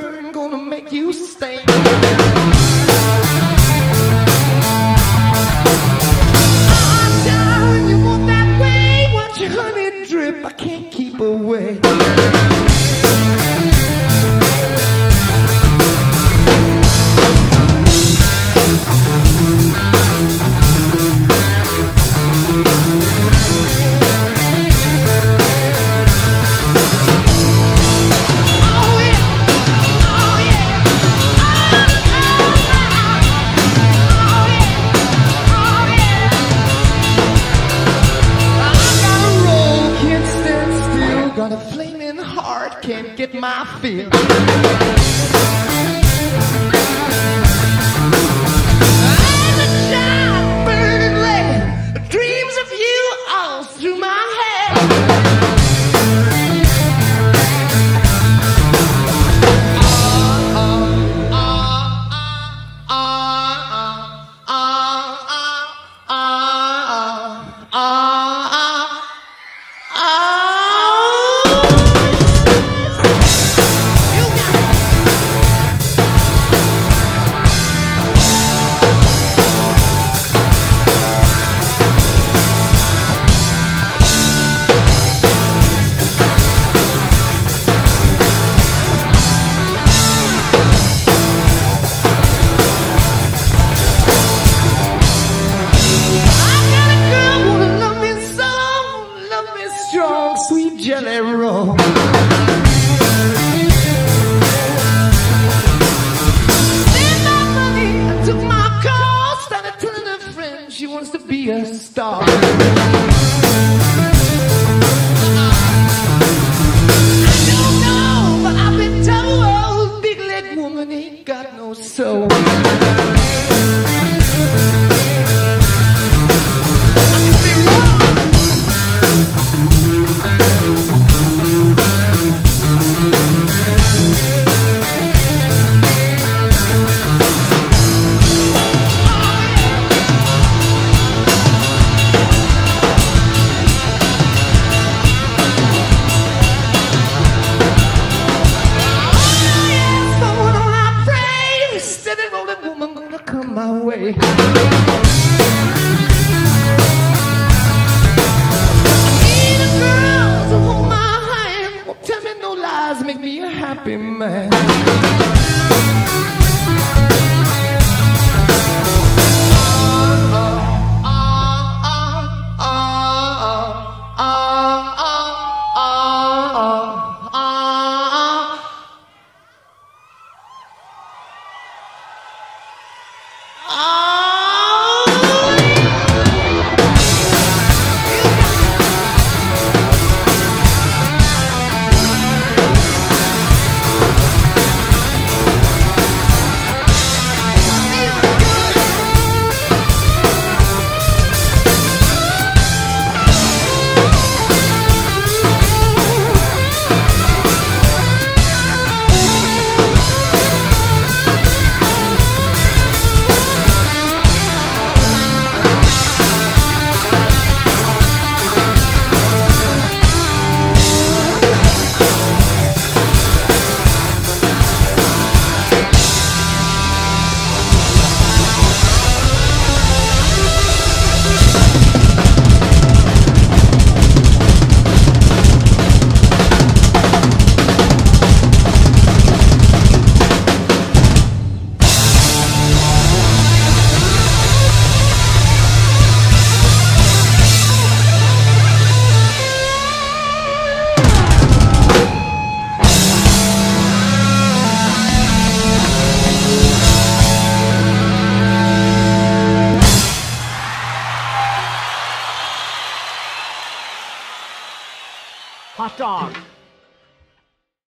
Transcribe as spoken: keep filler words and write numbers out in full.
burn, gonna make you stay. I'm down, you want that way, watch your honey drip, I can't keep away. Got a flaming heart, can't get my fill. I'm a child, burning red. Dreams of you all through my head. Ah, ah, ah, ah, ah, ah, ah, ah, ah, ah. Sweet jelly roll. Spend my money, I took my call. Started telling a friend she wants to be a star. I don't know, but I've been told big leg woman ain't got no soul. My way. I need a girl to hold my hand, won't tell me no lies, make me a happy man.